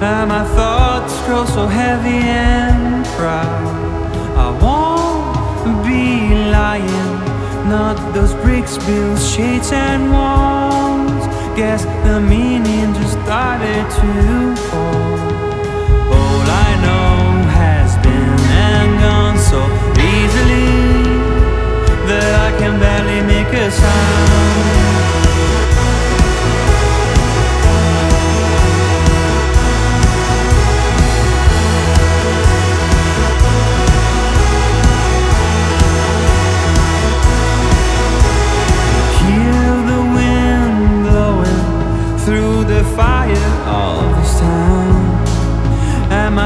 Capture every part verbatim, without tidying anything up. that my thoughts grow so heavy and proud. I won't be lying, not those bricks, bills, shades and walls. Guess the meaning just started to fall. All I know has been and gone so easily that I can barely make a sound.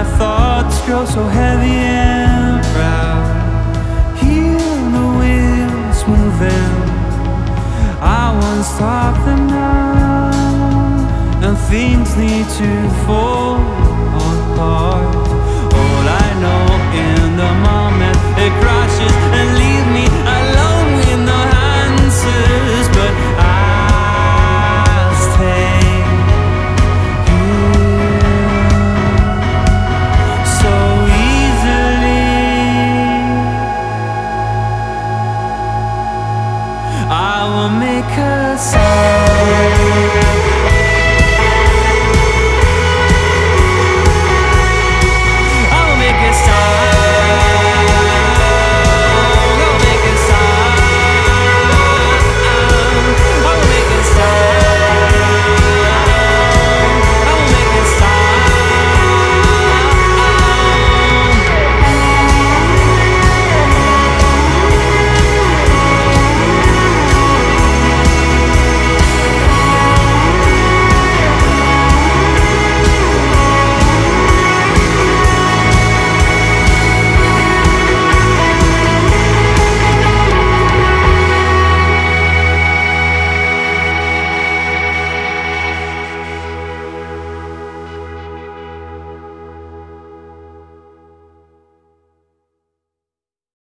My thoughts grow so heavy and proud. Hear the winds moving, I won't stop them now. And things need to fall apart. All I know in the moment, it crashes and leaves me alone with no answers. But I stay. I will make a sound.